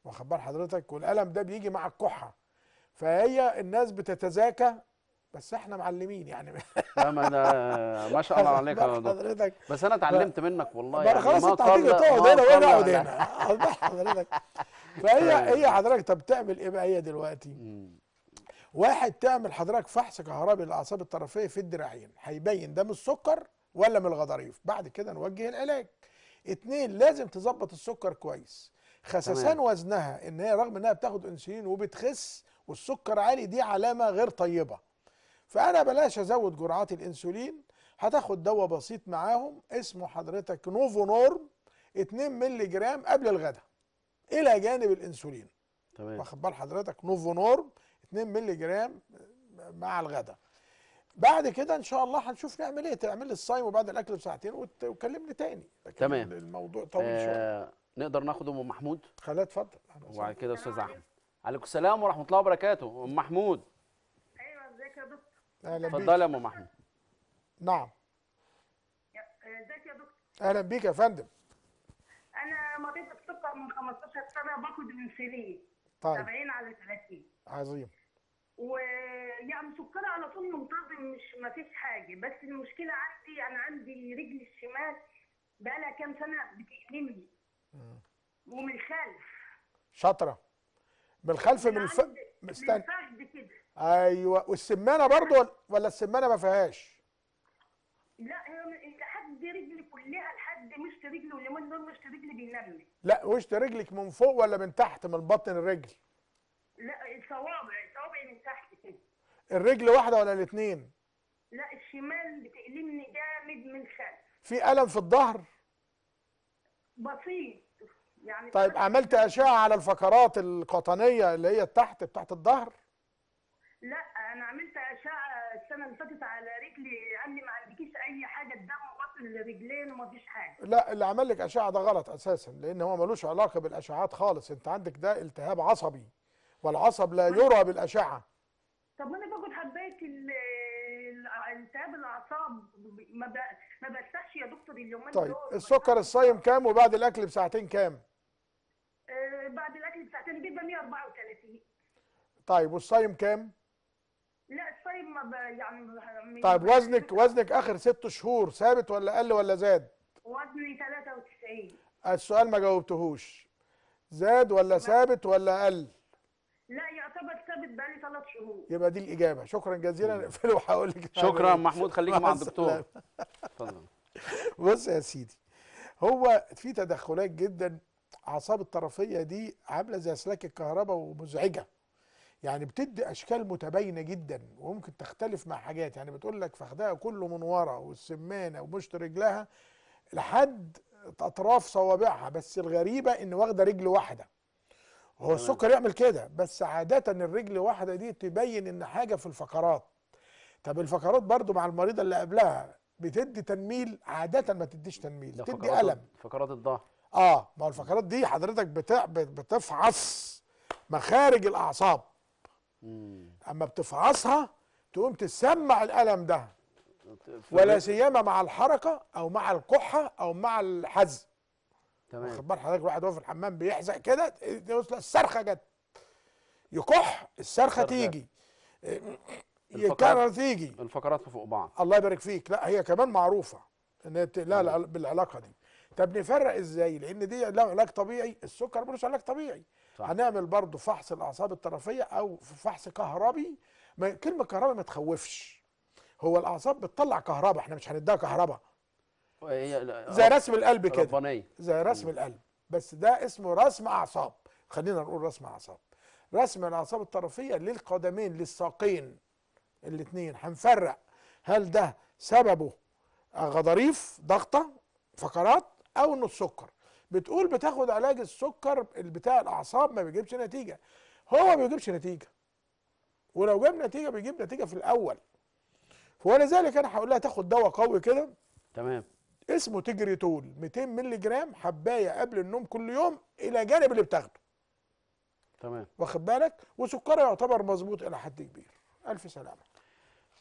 واخد بال حضرتك، والألم ده بيجي مع الكحة. فهي الناس بتتزاكى بس احنا معلمين يعني. لا ما شاء الله عليك يا دكتور، بس انا اتعلمت منك والله. يعني خلاص انت هتيجي تقعد هنا وانا اقعد هنا، واخد بال حضرتك. فهي حضرتك طب تعمل ايه بقى هي دلوقتي؟ واحد تعمل حضرتك فحص كهربي للأعصاب الطرفية في الدراعين، هيبين ده من السكر ولا من الغضاريف، بعد كده نوجه العلاج. 2 لازم تظبط السكر كويس. خسسان وزنها ان هي رغم انها بتاخد انسولين وبتخس والسكر عالي، دي علامه غير طيبه. فانا بلاش ازود جرعات الانسولين، هتاخد دواء بسيط معاهم اسمه حضرتك نوفونورم 2 مللي جرام قبل الغداء الى جانب الانسولين. تمام، واخد بال حضرتك؟ نوفونورم 2 مللي جرام مع الغداء. بعد كده ان شاء الله هنشوف نعمل ايه. تعمل لي الصايم وبعد الاكل بساعتين وتكلمني تاني. تمام، الموضوع طويل شويه. نقدر ناخد ام محمود؟ خليها تفضل. وبعد كده استاذ احمد. عليكم السلام ورحمه الله وبركاته. ام محمود. ايوه، ازيك يا دكتور؟ اهلا بيك. اتفضلي يا ام محمود. نعم، ازيك يا دكتور؟ اهلا بيك يا فندم. انا مريضه بسكر من 15 سنه، باخد انسولين. طيب. 70/30. عظيم. ويعني سكري على طول منتظم، مش ما فيش حاجه. بس المشكله عندي، انا عندي رجلي الشمال بقى لها كام سنه بتألمني ومن الخلف. شاطره. من الخلف، من الفخذ. مستني كده. ايوه. والسمانه برضه ولا السمانه ما فيهاش؟ لا، هي لحد رجلي كلها، لحد مشط رجلي واليمين دول مشط رجلي بينمي. لا، مشط رجلك من فوق ولا من تحت؟ من بطن الرجل. لا، الصوابع من تحت كده. الرجل واحده ولا الاثنين؟ لا، الشمال بتألمني جامد من الخلف. في ألم في الظهر؟ بسيط يعني. طيب، عملت أشعة على الفقرات القطنية اللي هي تحت بتاعت الظهر؟ لا، أنا عملت أشعة السنة اللي فاتت على رجلي، قال لي ما عندكيش أي حاجة، الدم واصل لرجلين ومفيش حاجة. لا، اللي عمل لك أشعة ده غلط أساسا، لأن هو ملوش علاقة بالأشعات خالص. أنت عندك ده التهاب عصبي، والعصب لا يرى بالأشعة. طب أنا باخد حباية التهاب الأعصاب، ما برتاحش يا دكتور اليومين دول. طيب، السكر الصايم كام وبعد الأكل بساعتين كام؟ بعد الأكل بساعتين بيبقى 134. طيب، والصايم كام؟ لا، الصايم يعني. طيب، وزنك آخر 6 شهور ثابت ولا قل ولا زاد؟ وزني 93. السؤال ما جاوبتهوش، زاد ولا ثابت ولا قل؟ لا، يعتبر ثابت بقالي 3 شهور. يبقى دي الإجابة. شكرا جزيلا. نقفل وهقول لك. شكرا محمود، خليك مع الدكتور. اتفضل. بص يا سيدي، هو في تدخلات جدا. أعصاب الطرفية دي عاملة زي أسلاك الكهرباء ومزعجة، يعني بتدي أشكال متباينة جدا، وممكن تختلف مع حاجات. يعني بتقول لك فخدها كله من ورا، والسمانة ومشط رجلها لحد أطراف صوابعها، بس الغريبة إن واخدة رجل واحدة. هو السكر يعمل كده، بس عادة الرجل واحدة دي تبين ان حاجة في الفقرات. طب الفقرات برضو مع المريضة اللي قبلها بتدي تنميل؟ عادة ما تديش تنميل، تدي ألم. فقرات الظهر. ما هو الفقرات دي حضرتك بتفعص مخارج الأعصاب. أما بتفعصها تقوم تسمع الألم ده، ولا سيما مع الحركة أو مع الكحة أو مع الحزق. تمام. واخد بال حضرتك؟ الواحد وهو في الحمام بيحزق كده، الصرخه جت، يكح، الصرخه تيجي، يكرر تيجي. الفقرات فوق بعض. الله يبارك فيك. لا، هي كمان معروفه ان لا بالعلاقه دي. طب نفرق ازاي؟ لان دي لها علاج طبيعي، السكر ملوش علاج طبيعي. صح. هنعمل برضه فحص الاعصاب الطرفيه او فحص كهربي. كلمه كهربي ما تخوفش، هو الاعصاب بتطلع كهرباء، احنا مش هنديها كهرباء زي رسم القلب كده، زي رسم القلب، بس ده اسمه رسم اعصاب. خلينا نقول رسم اعصاب. رسم الاعصاب الطرفيه للقدمين، للساقين الاثنين، هنفرق هل ده سببه غضاريف، ضغطه، فقرات، او انه السكر. بتقول بتاخد علاج السكر بتاع الاعصاب ما بيجيبش نتيجه. هو ما بيجيبش نتيجه، ولو جاب نتيجه بيجيب نتيجه في الاول. ولذلك انا هقول لها تاخد دواء قوي كده. تمام. اسمه تجريتول 200 مللي جرام، حبايه قبل النوم كل يوم الى جانب اللي بتاخده. تمام، واخد بالك؟ وسكرها يعتبر مظبوط الى حد كبير. الف سلامه.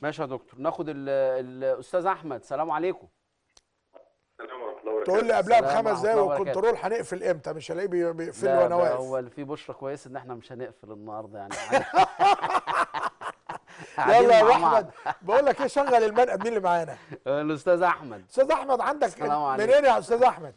ماشي يا دكتور. ناخد الاستاذ احمد. السلام عليكم. السلام ورحمه الله وبركاته. تقول لي قبلها ب5 دقايق والكنترول هنقفل امتى؟ مش هلاقيه بيقفل وانا واقف. هو اللي فيه بشره كويسه ان احنا مش هنقفل النهارده يعني. يلا يا احمد، بقول لك ايه، شغل المنقب. مين اللي معانا؟ الاستاذ احمد. استاذ احمد، عندك منين يا استاذ احمد؟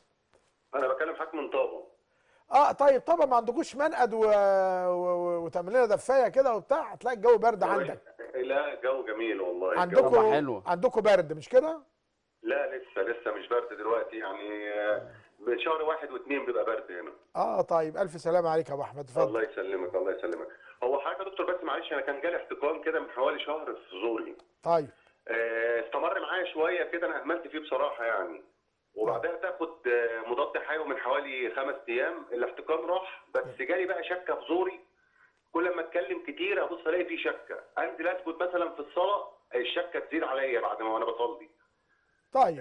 انا بكلم حضرتك من طابه. طيب، طابه ما عندكوش منقد وتعمل لنا دفايه كده وبتاع؟ هتلاقي الجو برد عندك. لا، الجو جميل والله. عندكم حلو، عندكم برد مش كده؟ لا، لسه مش برد دلوقتي يعني. من شهر 1 و2 بيبقى برد هنا. طيب، الف سلامه عليك يا ابو احمد. اتفضل. الله يسلمك الله يسلمك. هو حضرتك يا دكتور بس معلش، انا كان جالي احتقان كده من حوالي شهر في زوري. طيب. استمر معايا شويه كده، انا اهملت فيه بصراحه يعني، وبعدها تاخد مضاد حيوي من حوالي 5 ايام، الاحتقان راح، بس جالي بقى شكه في زوري، كل ما اتكلم كتير ابص الاقي فيه شكه، انزل اسجد مثلا في الصلاه الشكه تزيد عليا بعد ما انا بصلي. طيب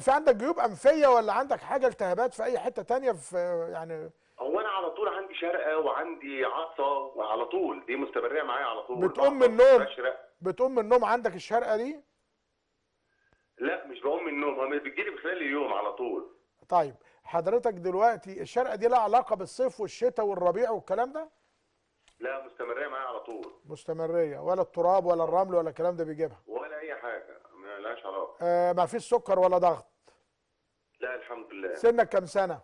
في عندك جيوب انفيه ولا عندك حاجه التهابات في اي حته ثانيه؟ في يعني هو انا على طول عندي شرقه وعندي عطسه وعلى طول، دي مستمريه معايا على طول. بتقوم النوم؟ بتقوم النوم عندك الشرقه دي؟ لا مش بقوم النوم، بتجيلي بخلال اليوم على طول. طيب حضرتك دلوقتي الشرقه دي لها علاقه بالصيف والشتاء والربيع والكلام ده؟ لا مستمريه معايا على طول. مستمريه، ولا التراب ولا الرمل ولا الكلام ده بيجيبها؟ ولا اي حاجه، ما لهاش علاقه. ما فيش سكر ولا ضغط؟ لا الحمد لله. سنك كام سنه؟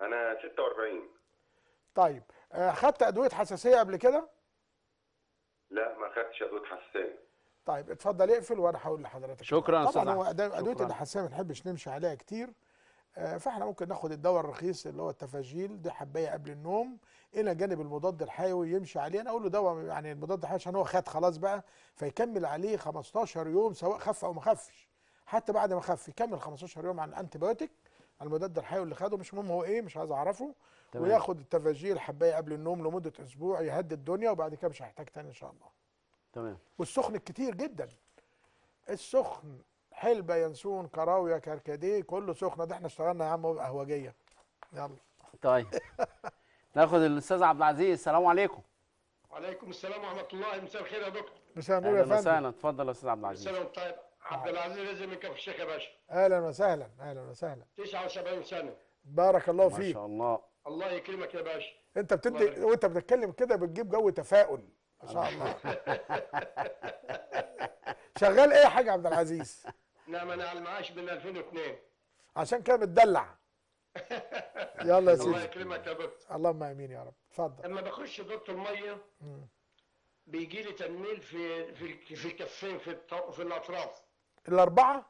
انا 46. طيب خدت ادويه حساسيه قبل كده؟ لا ما خدتش ادويه حساسيه. طيب اتفضل اقفل وانا هقول لحضرتك. شكرا. طبعا هو ادويه الحساسيه ما بنحبش نمشي عليها كتير، فاحنا ممكن ناخد الدواء الرخيص اللي هو التفاجيل، دي حبايه قبل النوم، الى جانب المضاد الحيوي يمشي عليه. انا اقول له دواء يعني المضاد الحيوي عشان هو خد خلاص بقى، فيكمل عليه 15 يوم سواء خف او ما خفش، حتى بعد ما خف يكمل 15 يوم عن الانتيبيوتيك، المضاد الحيوي اللي خده مش مهم هو ايه، مش عايز اعرفه، وياخد التفاجيل حبايه قبل النوم لمده اسبوع يهدي الدنيا، وبعد كده مش هيحتاج تاني ان شاء الله. تمام. والسخن الكتير جدا، السخن حلبة، ينسون، كراوية، كركديه، كله سخنة، ده احنا اشتغلنا يا عم قهوجية. يلا طيب ناخد الاستاذ عبد العزيز. السلام عليكم. وعليكم السلام ورحمة الله. مساء الخير يا دكتور. مساء النور يا فندم. اهلا وسهلا، اتفضل يا استاذ عبد العزيز. مساء الخير. طيب عبد العزيز رزق من كفر الشيخ يا باشا. اهلا وسهلا. اهلا وسهلا. 79 سنة. بارك الله فيك. ما شاء الله. الله يكرمك يا باشا. انت وانت بتتكلم كده بتجيب جو تفاؤل. ما شاء الله. شغال ايه يا حاج عبد العزيز؟ نعم انا على المعاش من 2002، عشان كده متدلع. يلا يا سيدي. الله يكرمك يا دكتور. اللهم امين يا رب. اتفضل. لما بخش دكتور ميه بيجي لي تنميل في الكفين، في الاطراف الاربعه،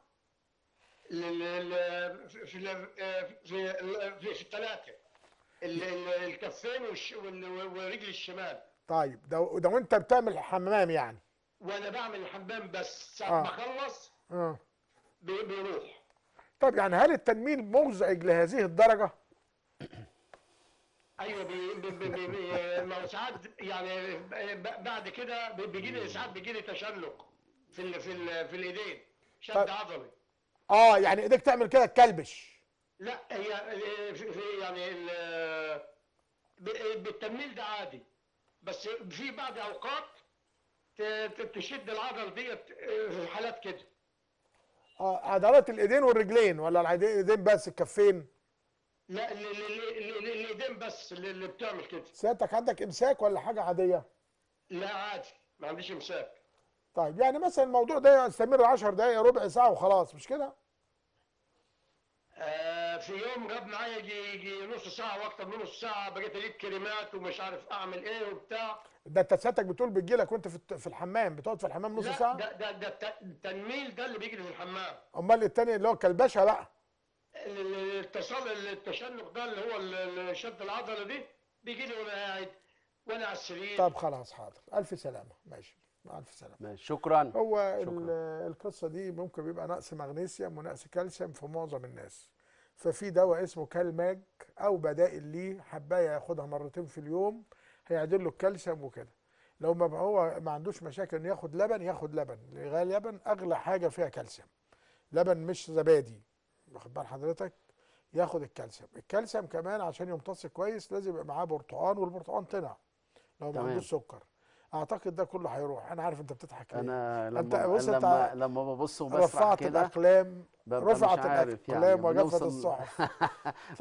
في الثلاثه، الكفين ورجل الشمال. طيب ده وانت بتعمل حمام يعني؟ وانا بعمل الحمام، بس ساعه ما اخلص بيروح. طب يعني هل التنميل مزعج لهذه الدرجه؟ ايوه ما ساعات يعني بعد كده بيجي لي تشنج في ال في ال في الايدين، شد عضلي. يعني ايديك تعمل كده تكلبش؟ لا هي يعني بالتنميل ده عادي، بس في بعض اوقات تشد العضل ديت في حالات كده. عضلات الايدين والرجلين ولا الايدين بس الكفين؟ لا الايدين بس اللي بتعمل كده. سيادتك عندك امساك ولا حاجه عاديه؟ لا عادي ما عنديش امساك. طيب يعني مثلا الموضوع ده يستمر 10 دقائق ربع ساعه وخلاص مش كده؟ في يوم غاب معايا يجي نص ساعه واكتر من نص ساعه، بقيت اجيب كريمات ومش عارف اعمل ايه وبتاع. ده انت سيادتك بتقول بتجيلك وانت في الحمام، بتقعد في الحمام نص ساعه؟ لا ده التنميل ده اللي بيجري في الحمام. امال التاني اللي هو الكلبشه بقى؟ التشنج ده اللي هو شد العضله دي بيجي لي وانا قاعد وانا على السرير. طب خلاص حاضر، الف سلامه. ماشي ألف سلامة. ماشي شكرا. هو القصة دي ممكن بيبقى نقص مغنيسيوم ونقص كالسيوم في معظم الناس، ففي دواء اسمه كالماج أو بدائل ليه، حباية ياخدها مرتين في اليوم هيعدل له الكالسيوم وكده. لو ما هو ما عندوش مشاكل إنه ياخد لبن ياخد لبن، غالي لبن أغلى حاجة فيها كالسيوم، لبن مش زبادي، واخد بال حضرتك؟ ياخد الكالسيوم. الكالسيوم كمان عشان يمتص كويس لازم يبقى معاه برتقان، والبرتقان طلع لو ما عندوش سكر. اعتقد ده كله هيروح. انا عارف انت بتضحك ليه. انا لما ببص وبسمع كده رفعت الاقلام، رفعت الاقلام وجفت الصحف.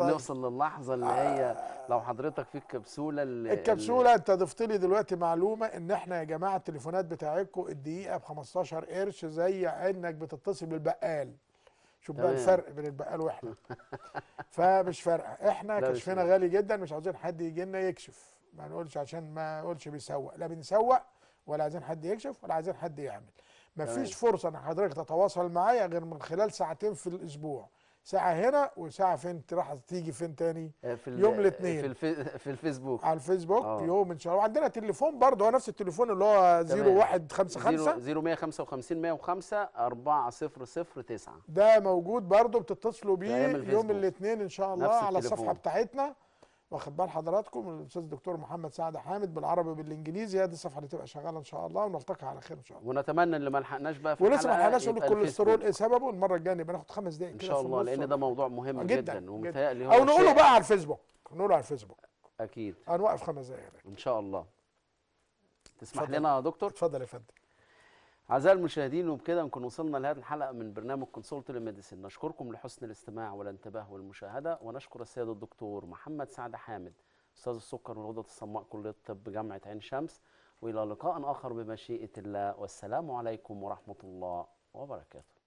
نوصل للحظه اللي هي لو حضرتك في الكبسوله الكبسوله. انت ضفت لي دلوقتي معلومه ان احنا يا جماعه التليفونات بتاعتكم الدقيقه ب 15 قرش، زي انك بتتصل بالبقال. شوف بقى الفرق بين البقال واحنا. فمش فارقه، احنا كشفنا غالي جدا، مش عاوزين حد يجي لنا يكشف، ما نقولش عشان ما نقولش بيسوق، لا بنسوق ولا عايزين حد يكشف ولا عايزين حد يعمل. مفيش فرصه ان حضرتك تتواصل معايا غير من خلال ساعتين في الاسبوع، ساعه هنا وساعه فين راح تيجي فين تاني في يوم الاثنين في الفيسبوك على الفيسبوك يوم ان شاء الله. وعندنا تليفون برضه هو نفس التليفون اللي هو 0155 0155 105 4009 ده موجود برضه بتتصلوا بيه يوم الاثنين ان شاء الله على الصفحه بتاعتنا. واخد بال حضراتكم الاستاذ الدكتور محمد سعد حامد بالعربي وبالانجليزي، هذه الصفحه اللي تبقى شغاله ان شاء الله ونلتقي على خير ان شاء الله. ونتمنى اللي ما لحقناش بقى في ولسه ما لحقناش نقول الكوليسترول ايه سببه، المره الجايه نبقى ناخد 5 دقائق كده ان شاء الله لان ده موضوع مهم جدا ومتهيألي هو او نقوله بقى على الفيسبوك، نقوله على الفيسبوك اكيد هنوقف 5 دقائق ان شاء الله. تسمح لنا يا دكتور؟ اتفضل يا فندم. أعزائي المشاهدين وبكده نكون وصلنا لهذه الحلقة من برنامج كونسولتو تيلي ميديسن. نشكركم لحسن الاستماع والانتباه والمشاهدة، ونشكر السيد الدكتور محمد سعد حامد أستاذ السكر والغدة الصماء كلية الطب جامعة عين شمس، وإلى لقاء آخر بمشيئة الله، والسلام عليكم ورحمة الله وبركاته.